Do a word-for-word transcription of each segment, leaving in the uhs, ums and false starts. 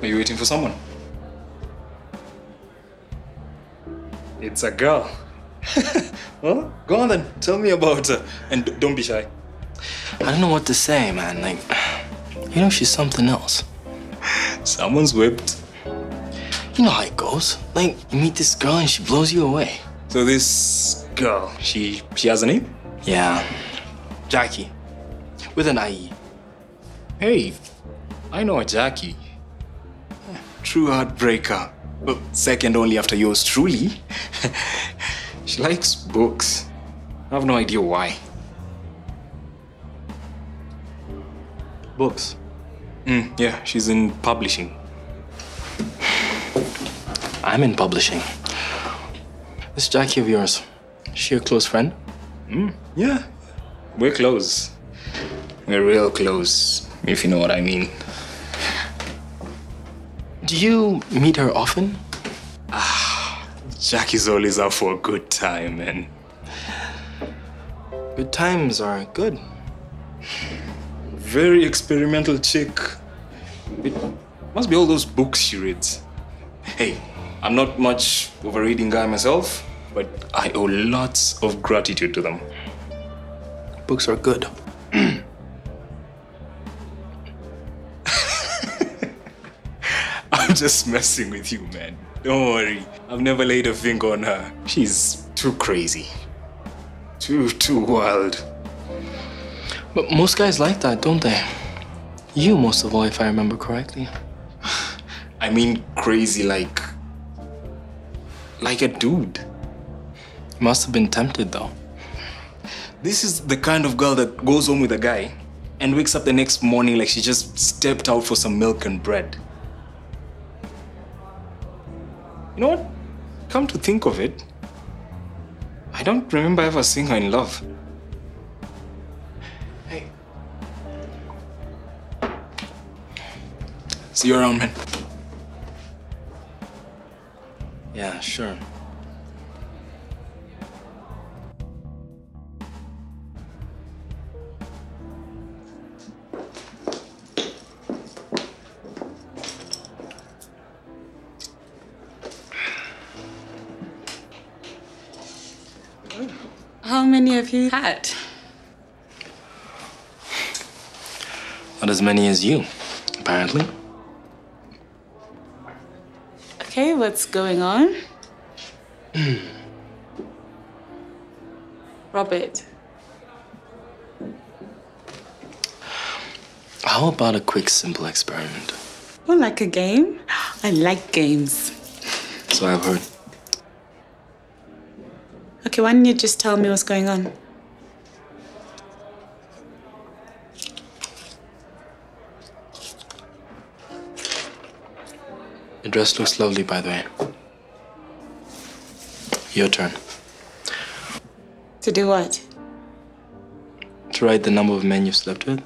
Are you waiting for someone? It's a girl. Well, go on then. Tell me about her. And don't be shy. I don't know what to say, man. Like, you know, she's something else. Someone's whipped. You know how it goes. Like, you meet this girl and she blows you away. So this girl, she she has a name? Yeah. Jackie. With an I E. Hey, I know a Jackie. True heartbreaker. But second only after yours truly. She likes books. I have no idea why. Books? Mm, yeah, she's in publishing. I'm in publishing. This Jackie of yours, is she a close friend? Mm, yeah, we're close. We're real close, if you know what I mean. Do you meet her often? Ah, Jackie's always out for a good time, man. Good times are good. Very experimental chick. It must be all those books she reads. Hey. I'm not much of a reading guy myself, but I owe lots of gratitude to them. Books are good. I'm just messing with you, man. Don't worry. I've never laid a finger on her. She's too crazy. Too, too wild. But most guys like that, don't they? You most of all, if I remember correctly. I mean crazy like... Like a dude. You must have been tempted, though. This is the kind of girl that goes home with a guy and wakes up the next morning like she just stepped out for some milk and bread. You know what? Come to think of it, I don't remember ever seeing her in love. Hey. See you around, man. Yeah, sure. How many have you had? Not as many as you, apparently. Okay, what's going on? Robert. How about a quick, simple experiment? Oh, like a game? I like games. So I've heard. Okay, why don't you just tell me what's going on? The dress looks lovely, by the way. Your turn. To do what? To write the number of men you've slept with.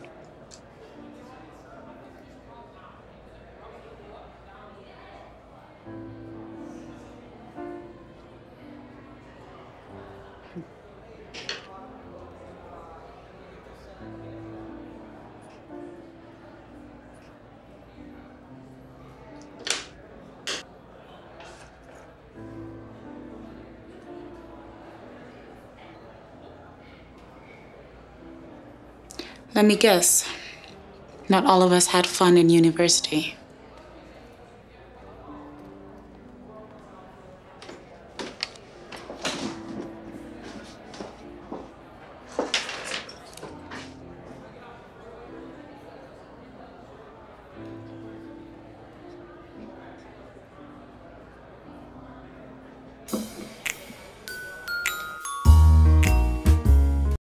Let me guess, not all of us had fun in university.